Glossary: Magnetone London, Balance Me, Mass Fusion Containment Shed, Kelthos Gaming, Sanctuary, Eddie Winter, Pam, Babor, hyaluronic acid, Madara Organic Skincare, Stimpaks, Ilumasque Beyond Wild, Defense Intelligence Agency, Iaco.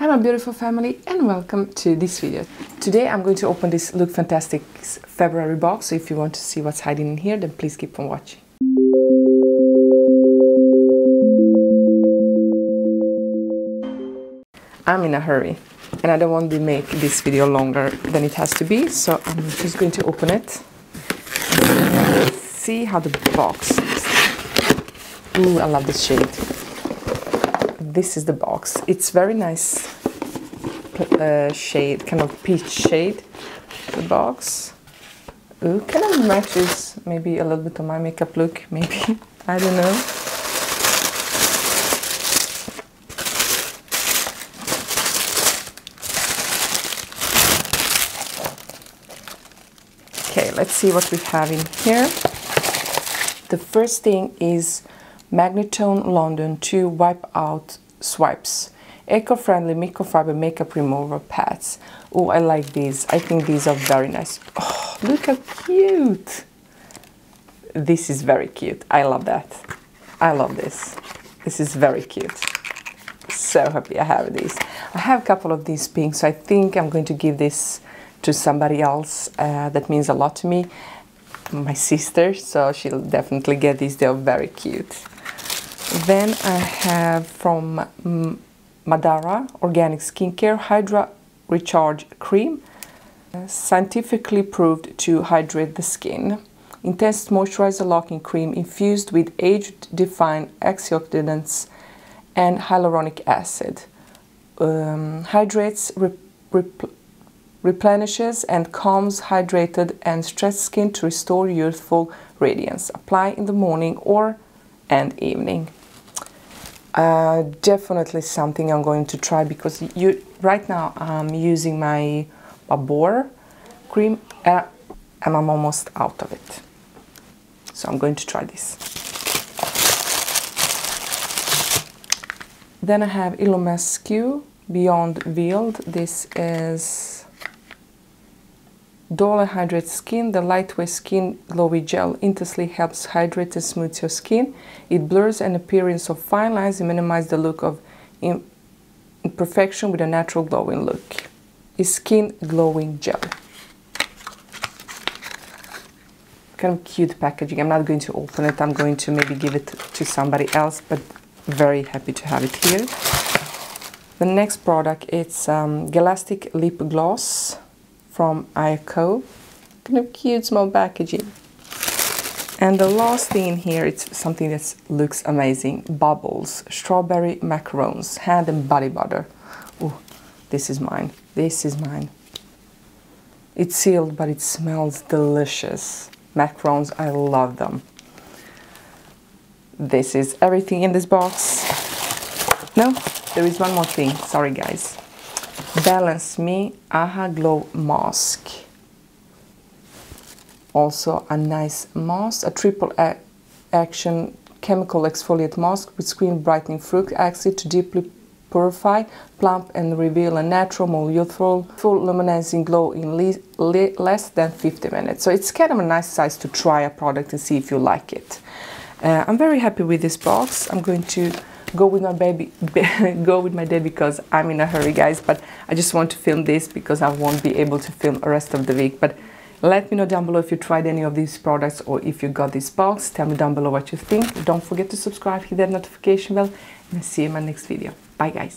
Hi my beautiful family and welcome to this video. Today I'm going to open this Look Fantastic's February box, so if you want to see what's hiding in here then please keep on watching. I'm in a hurry and I don't want to make this video longer than it has to be, so I'm just going to open it and see how the box is. Ooh, I love this shade. This is the box. It's very nice shade, kind of peach shade, the box. Ooh, kind of matches maybe a little bit of my makeup look, maybe, I don't know. Okay, let's see what we have in here. The first thing is Magnetone London 2 Wipe Out Swipes, eco-friendly microfiber makeup remover pads. Oh, I like these. I think these are very nice. Oh, look how cute. This is very cute. I love that. I love this. This is very cute. So happy I have these. I have a couple of these pink, so I think I'm going to give this to somebody else. That means a lot to me. My sister, so she'll definitely get these. They're very cute. Then I have from Madara Organic Skincare Hydra Recharge Cream, scientifically proved to hydrate the skin. Intense moisturizer locking cream infused with age-defying antioxidants and hyaluronic acid. Hydrates, replenishes and calms hydrated and stressed skin to restore youthful radiance. Apply in the morning or and evening. Definitely something I'm going to try, because right now I'm using my Babor cream and I'm almost out of it. So I'm going to try this. Then I have Ilumasque Beyond Wild. This is Dual Hydrates Skin, the lightweight skin glowy gel intensely helps hydrate and smooth your skin. It blurs an appearance of fine lines and minimizes the look of imperfection with a natural glowing look. It's Skin Glowing Gel. Kind of cute packaging. I'm not going to open it. I'm going to maybe give it to somebody else, but very happy to have it here. The next product, it's Galactic Lip Gloss from Iaco, kind of cute small packaging. And the last thing in here, it's something that looks amazing. Bubbles, strawberry macarons, hand and body butter. Oh, this is mine. This is mine. It's sealed, but it smells delicious. Macarons, I love them. This is everything in this box. No, there is one more thing. Sorry, guys. Balance Me Aha Glow Mask. Also a nice mask, a triple action chemical exfoliate mask with screen brightening fruit acid to deeply purify, plump and reveal a natural, more youthful, full luminescing glow in less than 50 minutes. So it's kind of a nice size to try a product and see if you like it. I'm very happy with this box. I'm going to go with my day because I'm in a hurry, guys, but I just want to film this because I won't be able to film the rest of the week. But let me know down below if you tried any of these products or if you got this box. Tell me down below what you think. Don't forget to subscribe, hit that notification bell, and I'll see you in my next video. Bye, guys.